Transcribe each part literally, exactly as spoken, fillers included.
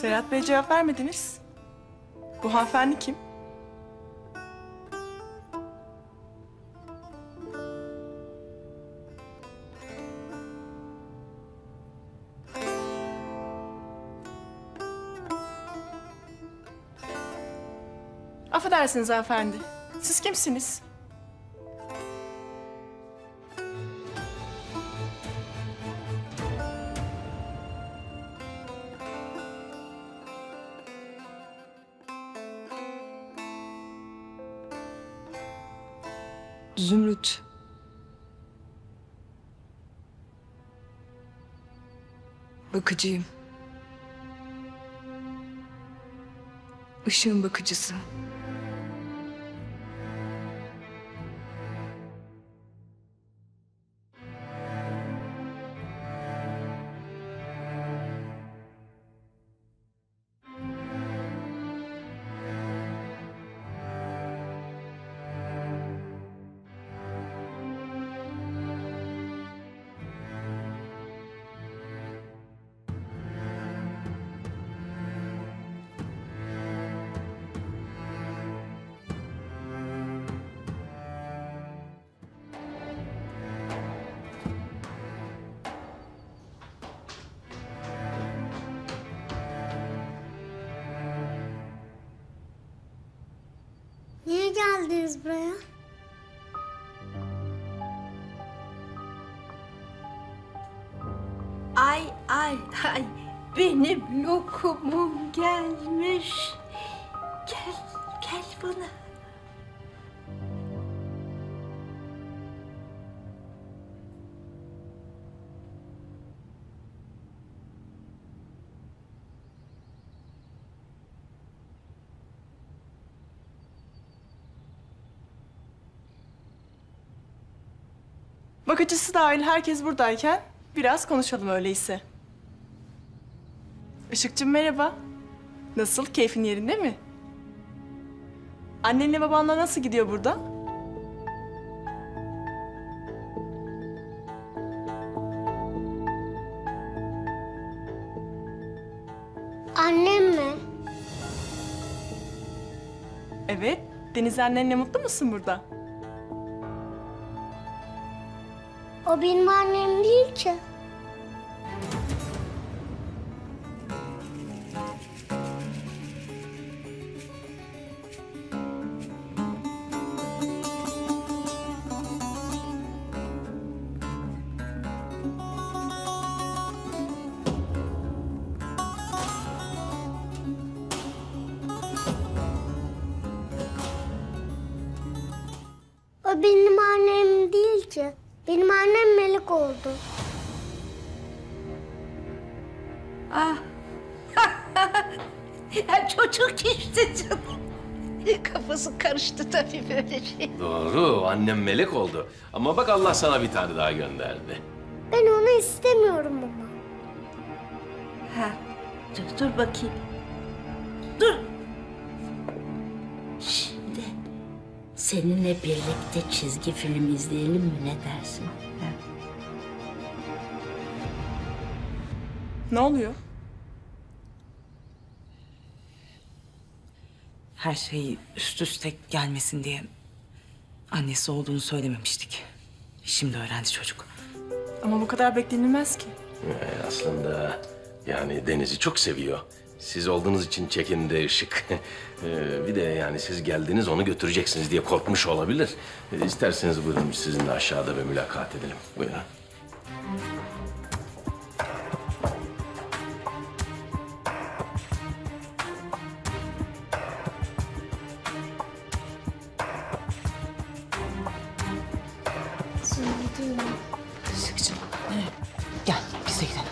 Serhat Bey cevap vermediniz. Bu hanımefendi kim? Affedersiniz hanımefendi. Siz kimsiniz? Zümrüt. Bakıcıyım. Işığın bakıcısı. Geldiniz buraya. Ay ay ay benim lokumum gelmiş. Gel gel bana. Bakıcısı dahil herkes buradayken biraz konuşalım öyleyse. Işıkcığım merhaba. Nasıl, keyfin yerinde mi? Annenle babanla nasıl gidiyor burada? Annem mi? Evet, Deniz annenle mutlu musun burada? O benim annem değil ki. O benim annem değil ki. Benim annem melek oldu. Ah. Ya çocuk işte canım. Kafası karıştı tabii böyle şey. Doğru, annem melek oldu. Ama bak Allah sana bir tane daha gönderdi. Ben onu istemiyorum ama. Ha. Dur, dur bakayım. Dur. Seninle birlikte çizgi film izleyelim mi? Ne dersin? Ha? Ne oluyor? Her şey üst üste gelmesin diye annesi olduğunu söylememiştik. Şimdi öğrendi çocuk. Ama bu kadar beklenilmez ki. Ee, aslında yani Deniz'i çok seviyor. Siz olduğunuz için çekindi Işık. Ee, bir de yani siz geldiniz, onu götüreceksiniz diye korkmuş olabilir. Ee, isterseniz buyurun sizinle aşağıda bir mülakat edelim. Buyurun. Işıkcığım, gel biz de gidelim.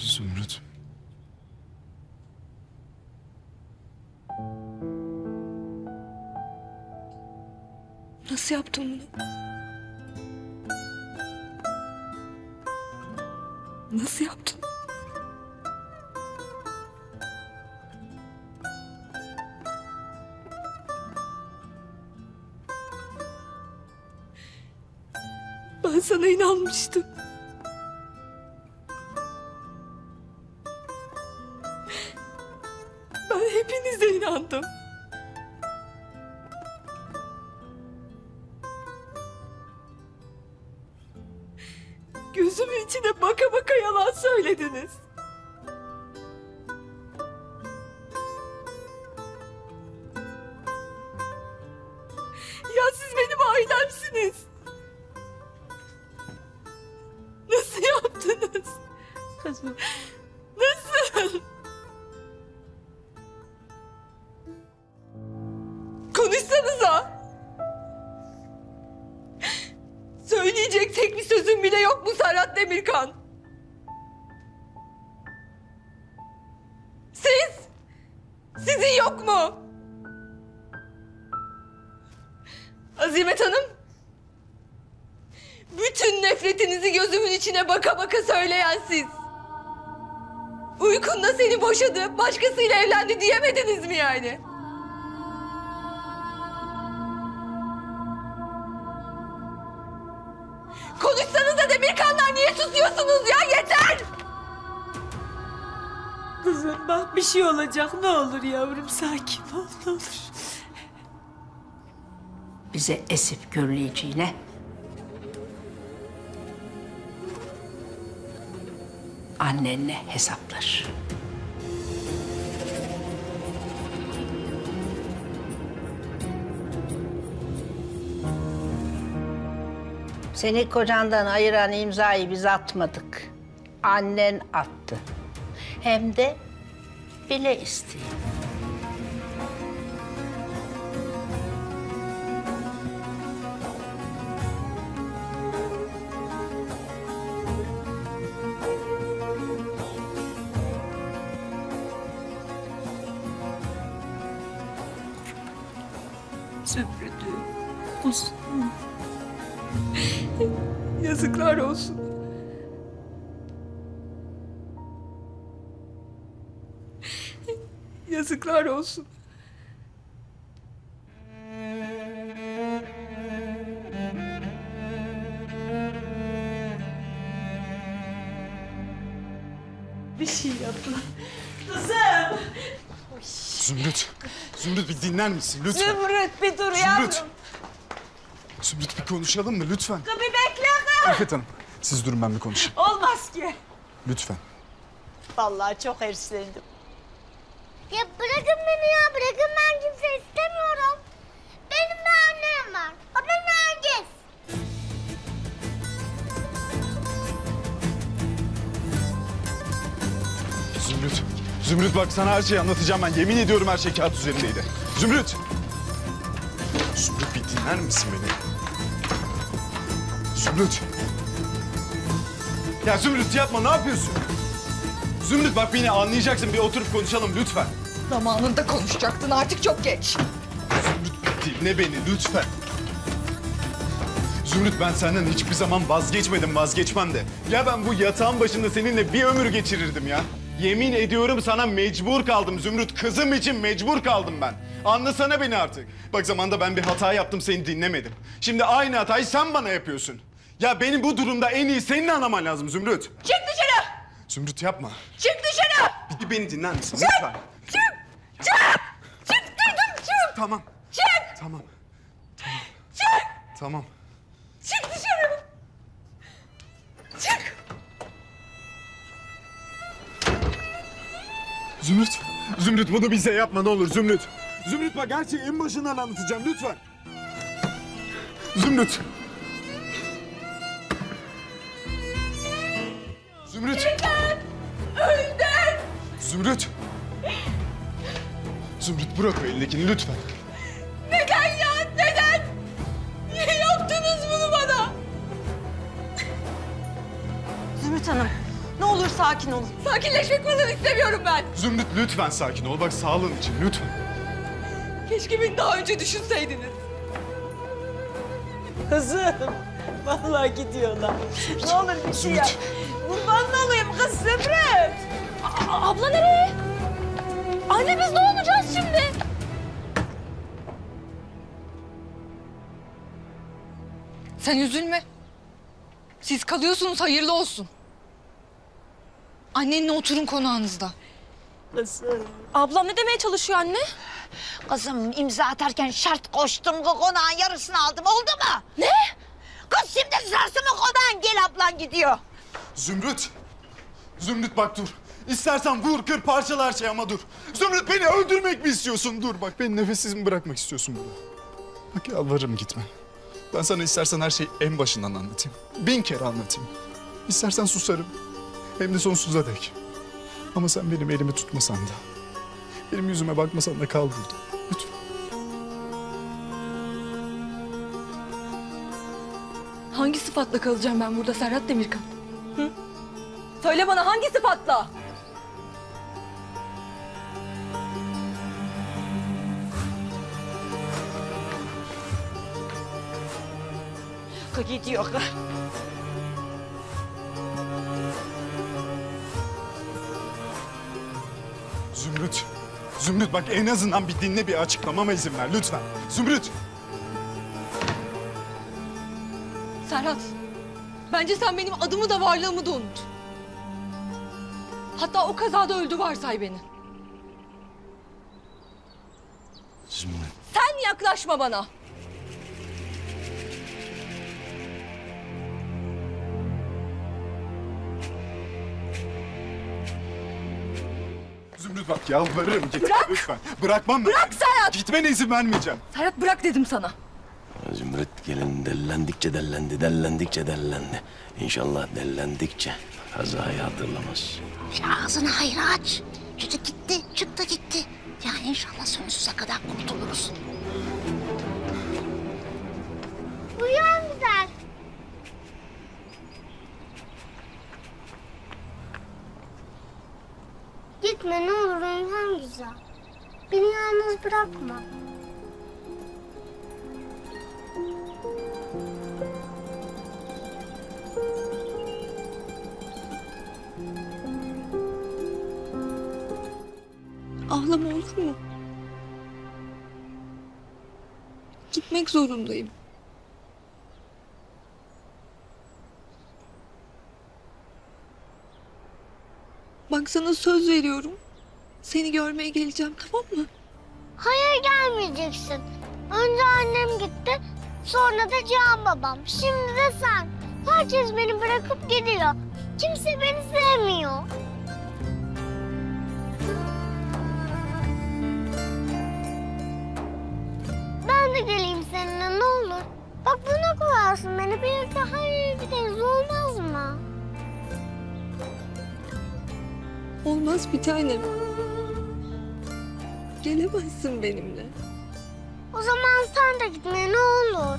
Zümrüt. Zümrüt. Nasıl yaptın bunu? Nasıl yaptın? Ben sana inanmıştım. Ben hepinize inandım. Gözümün içine baka baka yalan söylediniz. Ya siz benim ailemsiniz. Nasıl yaptınız? Kızım. Nasıl? Konuşsanıza. Söyleyecek tek bir sözüm bile yok mu Serhat Demirkan? Siz? Sizin yok mu? Azimet Hanım? Bütün nefretinizi gözümün içine baka baka söyleyen siz. Uykunda seni boşadı, başkasıyla evlendi diyemediniz mi yani? Konuşsanıza Demirkanlar, niye susuyorsunuz ya? Yeter! Kızım bak, bir şey olacak, ne olur yavrum, sakin ol, ne olur. Bize esip gürleyeceğine annenle hesaplaş. Seni kocandan ayıran imzayı biz atmadık. Annen attı. Hem de bile isteyip. Zümrüt'ü, kusun. Yazıklar olsun. Yazıklar olsun. Bir şey yaptılar. Kızım! Zümrüt, Zümrüt bir dinler misin lütfen? Zümrüt bir dur yavrum. Zümrüt bir konuşalım mı lütfen? Tabii bekle. Afet Hanım, siz durun ben bir konuşayım. Olmaz ki. Lütfen. Vallahi çok hırslandım. Ya bırakın beni ya, bırakın, ben kimse istemiyorum. Benim de annem var, o da Nergis. Zümrüt, Zümrüt bak sana her şeyi anlatacağım ben. Yemin ediyorum her şey kağıt üzerindeydi. Zümrüt! Zümrüt bir dinler misin beni? Zümrüt. Ya Zümrüt yapma, ne yapıyorsun? Zümrüt bak beni anlayacaksın, bir oturup konuşalım lütfen. Zamanında konuşacaktın, artık çok geç. Zümrüt dinle beni lütfen. Zümrüt ben senden hiçbir zaman vazgeçmedim, vazgeçmem de. Ya ben bu yatağın başında seninle bir ömür geçirirdim ya. Yemin ediyorum sana mecbur kaldım Zümrüt, kızım için mecbur kaldım ben. Anlasana beni artık. Bak zamanda ben bir hata yaptım, seni dinlemedim. Şimdi aynı hatayı sen bana yapıyorsun. Ya benim bu durumda en iyi senin anlaman lazım Zümrüt. Çık dışarı! Zümrüt yapma. Çık dışarı! Bir beni dinler misin çık, lütfen? Çık! Çık! Çık dedim, çık! Tamam. Çık! Tamam. Tamam. Çık! Tamam. Çık dışarı! Çık! Zümrüt, Zümrüt bunu bize yapma ne olur Zümrüt. Zümrüt bak her şeyi en başından anlatacağım lütfen. Zümrüt. Zümrüt. Yeter! Öldür! Zümrüt. Zümrüt bırak elindekini lütfen. Neden ya? Neden? Niye yaptınız bunu bana? Zümrüt Hanım. Ne olur sakin olun. Sakinleşmek falan istemiyorum ben. Zümrüt lütfen sakin ol. Bak sağlığın için lütfen. Keşke beni daha önce düşünseydiniz. kızım. Vallahi gidiyorlar. Ne olur bir şey yap. Kurbanın olayım kız Zümrüt. Abla nereye? Anne biz ne olacağız şimdi? Sen üzülme. Siz kalıyorsunuz, hayırlı olsun. Annenle oturun konağınızda. Nasıl? Ablam ne demeye çalışıyor anne? Kızım imza atarken şart koştum ki konağın yarısını aldım, oldu mu? Ne? Kız şimdi sırası mı konağın? Gel ablan gidiyor. Zümrüt. Zümrüt bak dur. İstersen vur, kır, parçalar şey ama dur. Zümrüt beni öldürmek mi istiyorsun? Dur bak, beni nefessiz mi bırakmak istiyorsun burada? Bak yalvarırım gitme. Ben sana istersen her şeyi en başından anlatayım. Bin kere anlatayım. İstersen susarım. Hem de sonsuza dek. Ama sen benim elimi tutmasan da, benim yüzüme bakmasan da kal burada. Lütfen. Hangi sıfatla kalacağım ben burada Serhat Demirkan? Hı? Söyle bana hangi sıfatla? Gidiyor. Zümrüt, Zümrüt bak en azından bir dinle, bir açıklamama izin ver lütfen. Zümrüt! Serhat, bence sen benim adımı da varlığımı da unut. Hatta o kazada öldü varsay beni. Zümrüt. Sen yaklaşma bana. Zümrüt bak yalvarırım git. Bırak. Lütfen. Bırakmam. Bırak ben. Serhat. Gitmene izin vermeyeceğim. Serhat bırak dedim sana. Zümrüt gelin dellendikçe dellendi, dellendikçe dellendi. İnşallah dellendikçe kazayı hatırlamaz. Bir ağzını hayra aç. Çocuk gitti, çıktı gitti. Ya inşallah sonsuza kadar kurtuluruz. Uyan güzel. Gitme ne olur hem güzel. Beni yalnız bırakma. Ağlama olur mu? Gitmek zorundayım. Bak sana söz veriyorum. Seni görmeye geleceğim, tamam mı? Hayır gelmeyeceksin. Önce annem gitti, sonra da Cihan babam. Şimdi de sen. Herkes beni bırakıp gidiyor. Kimse beni sevmiyor. Ben de geleyim seninle ne olur. Bak buna koyarsın beni. Birlikte her yere gideriz olmaz mı? Olmaz bir tanem. Gelemezsin benimle. O zaman sen de gitme ne olur.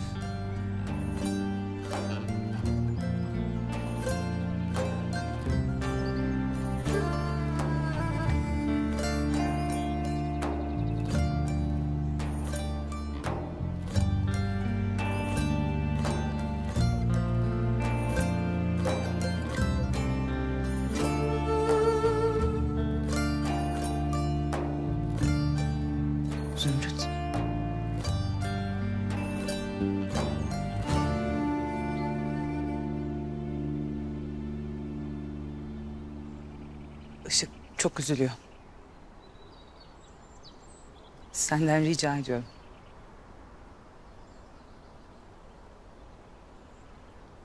Işık çok üzülüyor. Senden rica ediyorum.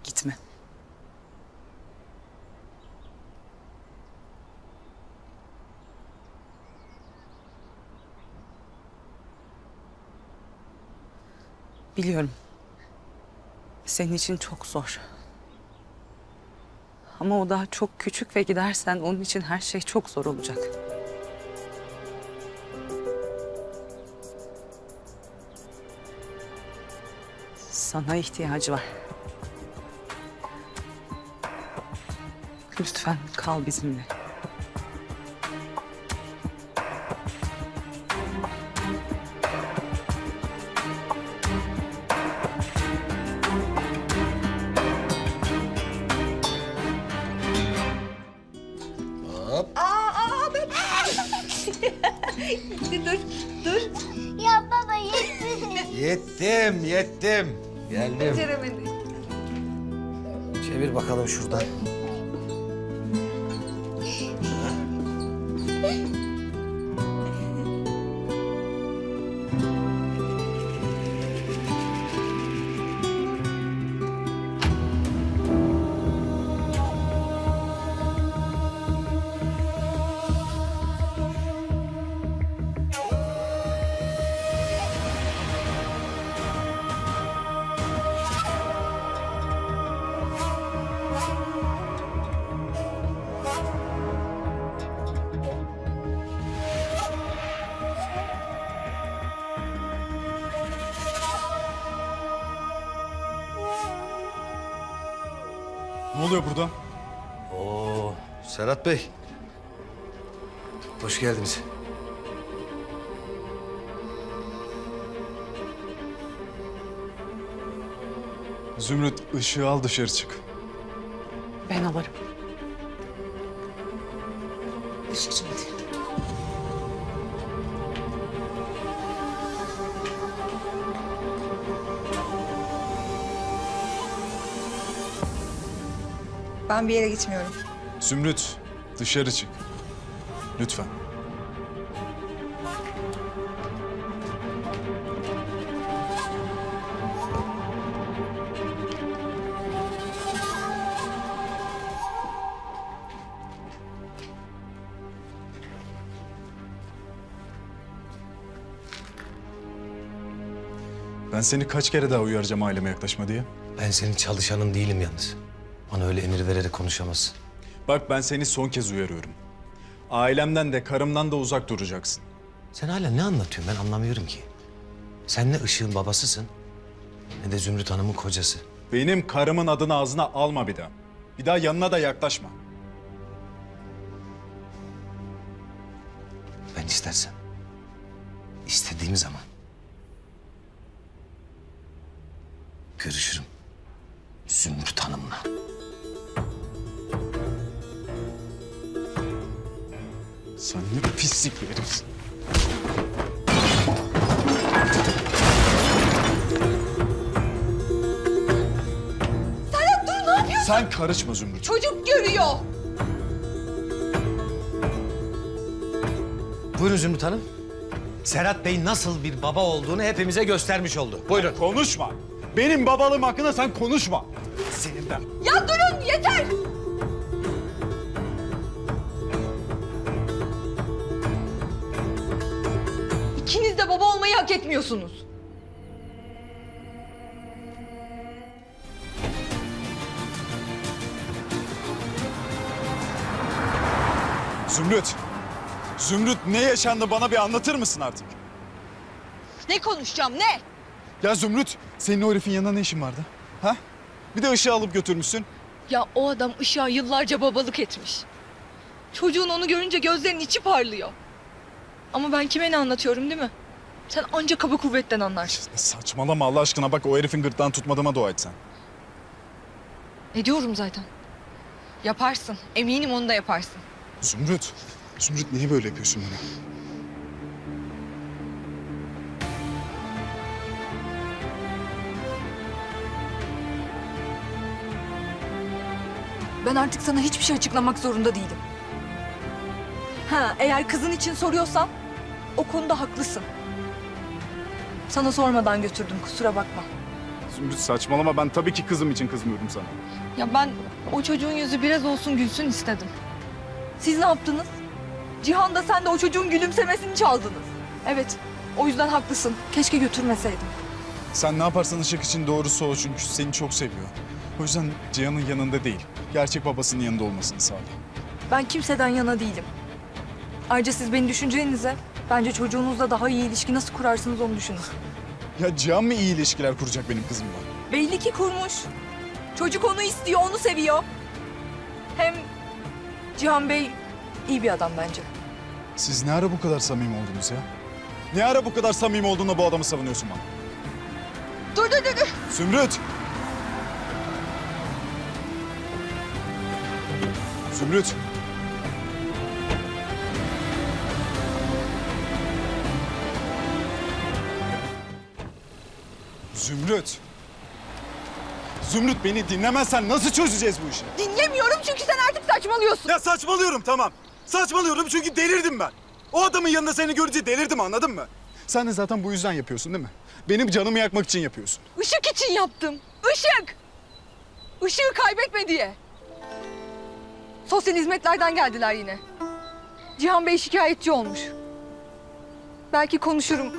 Gitme. Biliyorum. Senin için çok zor. Ama o daha çok küçük ve gidersen onun için her şey çok zor olacak. Sana ihtiyacı var. Lütfen kal bizimle. Hop. Aa, aa ben... dur, dur. Ya baba yettim. Yettim, yettim. Geldim. Beceremedim. Çevir bakalım şuradan. Ne oluyor burada? Oo, Serhat Bey. Hoş geldiniz. Zümrüt, ışığı al dışarı çık. Ben alırım. Işıkcığım hadi. Ben bir yere gitmiyorum. Zümrüt, dışarı çık. Lütfen. Ben seni kaç kere daha uyaracağım aileme yaklaşma diye. Ben senin çalışanın değilim yalnız. Bana öyle emir vererek konuşamazsın. Bak ben seni son kez uyarıyorum. Ailemden de karımdan da uzak duracaksın. Sen hala ne anlatıyorsun? Ben anlamıyorum ki. Sen ne Işık'ın babasısın ne de Zümrüt Hanım'ın kocası. Benim karımın adını ağzına alma bir daha. Bir daha yanına da yaklaşma. Ben istersen, istediğim zaman görüşürüm Zümrüt Hanım'la. Sen ne pislik bir herifsin. Serhat dur, ne yapıyorsun? Sen karışma Zümrüt. Çocuk görüyor. Buyurun Zümrüt Hanım. Serhat Bey nasıl bir baba olduğunu hepimize göstermiş oldu. Buyurun. Konuşma. Benim babalığım hakkında sen konuşma. Senin ben. Ya durun yeter. İkiniz de baba olmayı hak etmiyorsunuz. Zümrüt. Zümrüt ne yaşandı bana bir anlatır mısın artık? Ne konuşacağım ne? Ya Zümrüt, senin o herifin yanında ne işin vardı? Ha? Bir de Işık'ı alıp götürmüşsün. Ya o adam Işık'a yıllarca babalık etmiş. Çocuğun onu görünce gözlerinin içi parlıyor. Ama ben kime ne anlatıyorum değil mi? Sen ancak kaba kuvvetten anlarsın. Saçmalama Allah aşkına, bak o herifin gırtlağını tutmadığıma dua et sen. Ediyorum zaten. Yaparsın, eminim onu da yaparsın. Zümrüt, Zümrüt niye böyle yapıyorsun bana? Ben artık sana hiçbir şey açıklamak zorunda değilim. Ha, eğer kızın için soruyorsan o konuda haklısın. Sana sormadan götürdüm, kusura bakma. Zümrüt saçmalama, ben tabii ki kızım için kızmıyorum sana. Ya ben o çocuğun yüzü biraz olsun gülsün istedim. Siz ne yaptınız? Cihan da sen de o çocuğun gülümsemesini çaldınız. Evet, o yüzden haklısın. Keşke götürmeseydim. Sen ne yaparsan Işık için doğrusu o, çünkü seni çok seviyor. O yüzden Cihan'ın yanında değil, gerçek babasının yanında olmasını sağla. Ben kimseden yana değilim. Ayrıca siz beni düşüneceğinize, bence çocuğunuzla daha iyi ilişki nasıl kurarsınız onu düşünün. Ya Cihan mı iyi ilişkiler kuracak benim kızımla? Belli ki kurmuş. Çocuk onu istiyor, onu seviyor. Hem Cihan Bey iyi bir adam bence. Siz ne ara bu kadar samimi oldunuz ya? Ne ara bu kadar samimi olduğunda bu adamı savunuyorsun bana? Dur, dur, dur, dur. Zümrüt! Zümrüt. Zümrüt. Zümrüt beni dinlemezsen nasıl çözeceğiz bu işi? Dinlemiyorum çünkü sen artık saçmalıyorsun. Ya saçmalıyorum tamam. Saçmalıyorum çünkü delirdim ben. O adamın yanında seni görünce delirdim anladın mı? Sen de zaten bu yüzden yapıyorsun değil mi? Benim canımı yakmak için yapıyorsun. Işık için yaptım. Işık! Işığı kaybetme diye. Sosyal hizmetlerden geldiler yine. Cihan Bey şikayetçi olmuş. Belki konuşurum.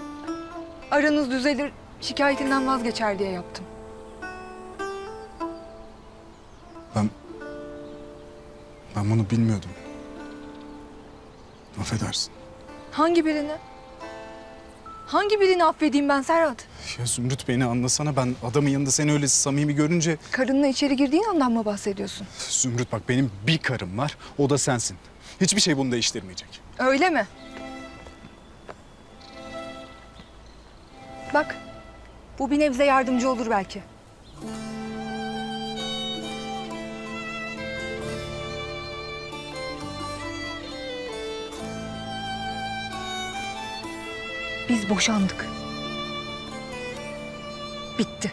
Aranız düzelir, şikayetinden vazgeçer diye yaptım. Ben... Ben bunu bilmiyordum. Affedersin. Hangi birini? Hangi birini affedeyim ben Serhat? Ya Zümrüt beni anlasana, ben adamın yanında seni öyle samimi görünce... Karınla içeri girdiğin andan mı bahsediyorsun? Zümrüt bak benim bir karım var, o da sensin. Hiçbir şey bunu değiştirmeyecek. Öyle mi? Bak, bu bir nebze yardımcı olur belki. Biz boşandık. Bitti.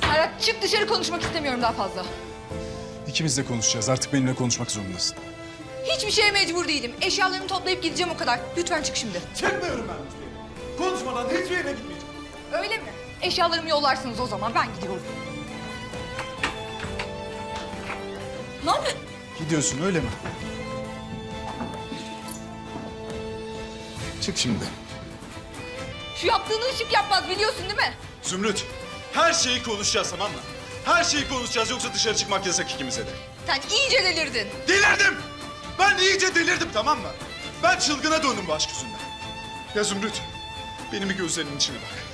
Serhat çık dışarı, konuşmak istemiyorum daha fazla. İkimiz de konuşacağız. Artık benimle konuşmak zorundasın. Hiçbir şeye mecbur değilim. Eşyalarımı toplayıp gideceğim o kadar. Lütfen çık şimdi. Çıkmıyorum ben hiçbir yere. Konuşmadan hiçbir yere gitmeyeceğim. Öyle mi? Eşyalarımı yollarsınız o zaman. Ben gidiyorum. Ne yapıyorsun? Gidiyorsun öyle mi? Çık şimdi. Şu yaptığını Işık yapmaz biliyorsun değil mi? Zümrüt, her şeyi konuşacağız tamam mı? Her şeyi konuşacağız yoksa dışarı çıkmak yasak ikimize de. Sen iyice delirdin. Delirdim! Ben iyice delirdim tamam mı? Ben çılgına döndüm bu aşk yüzünden. Ya Zümrüt, benim gözlerinin içine bak.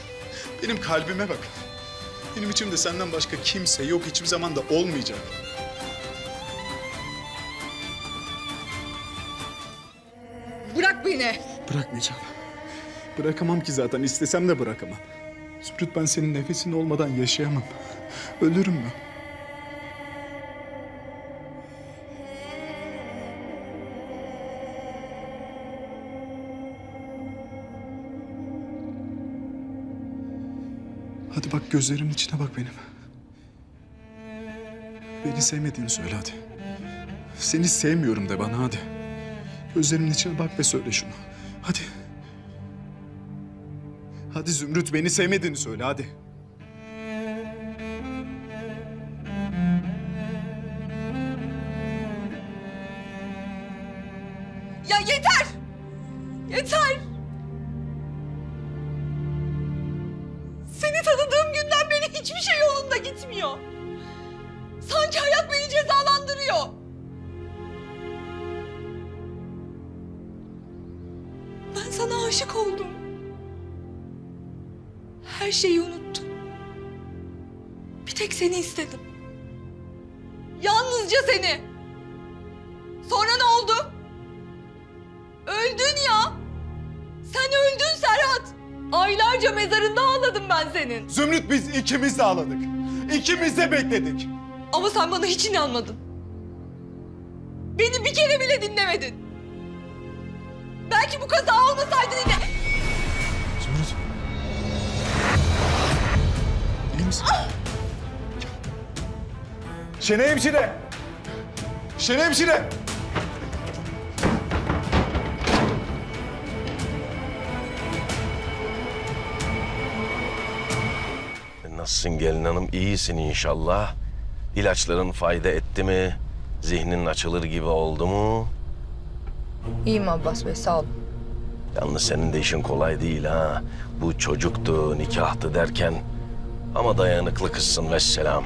Benim kalbime bak. Benim içimde senden başka kimse yok, hiçbir zaman da olmayacak. Bırak beni. Bırakmayacağım. Bırakamam ki zaten, istesem de bırakamam. Zümrüt, ben senin nefesin olmadan yaşayamam. Ölürüm ben. Hadi bak gözlerimin içine bak benim. Beni sevmediğini söyle hadi. Seni sevmiyorum de bana hadi. Gözlerimin içine bak ve söyle şunu. Hadi. Hadi Zümrüt beni sevmediğini söyle hadi. Ya yeter! Yeter! Seni tanıdığım günden beri hiçbir şey yolunda gitmiyor. Sanki hayat beni cezalandırıyor. Ben sana aşık oldum. Her şeyi unuttum. Bir tek seni istedim. Yalnızca seni. Sonra ne oldu? Öldün ya. Sen öldün Serhat. Aylarca mezarında ağladım ben senin. Zümrüt biz ikimiz de ağladık. İkimiz de bekledik. Ama sen bana hiç inanmadın. Beni bir kere bile dinlemedin. Belki bu kaza olmasaydı yine... Zümrüt. İyi misin? Ah! Şene hemşire. Şene hemşire. Nasılsın gelin hanım? İyisin inşallah. İlaçların fayda etti mi? Zihnin açılır gibi oldu mu? İyiyim Abbas Bey, sağ olun. Yalnız senin de işin kolay değil ha. Bu çocuktu, nikahtı derken. Ama dayanıklı kızsın vesselam.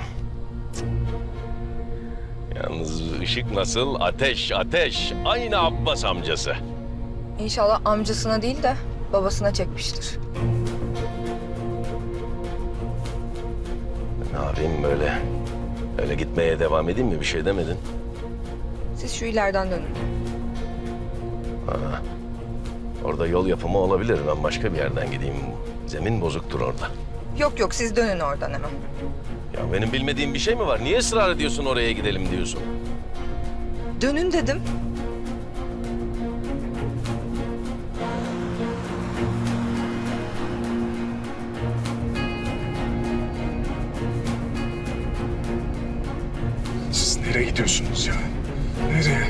Yalnız Işık nasıl? Ateş, ateş. Aynı Abbas amcası. İnşallah amcasına değil de babasına çekmiştir. Ne yapayım böyle? Öyle gitmeye devam edeyim mi? Bir şey demedin. Siz şu ileriden dönün. Ha. Orada yol yapımı olabilir. Ben başka bir yerden gideyim. Zemin bozuktur orada. Yok yok, siz dönün oradan hemen. Ya benim bilmediğim bir şey mi var? Niye ısrar ediyorsun, oraya gidelim diyorsun? Dönün dedim. Siz nereye gidiyorsunuz ya? Nereye?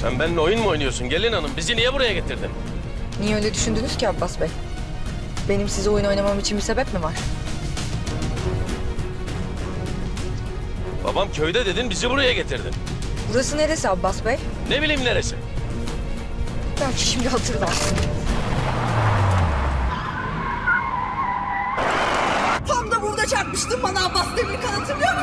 Sen benimle oyun mu oynuyorsun gelin hanım? Bizi niye buraya getirdin? Niye öyle düşündünüz ki Abbas Bey? Benim size oyun oynamam için bir sebep mi var? Babam köyde dedin, bizi buraya getirdin. Burası neresi Abbas Bey? Ne bileyim neresi? Belki şimdi hatırlarsın. Tam da burada çarpmıştın bana Abbas Demirkan, hatırlıyor musun?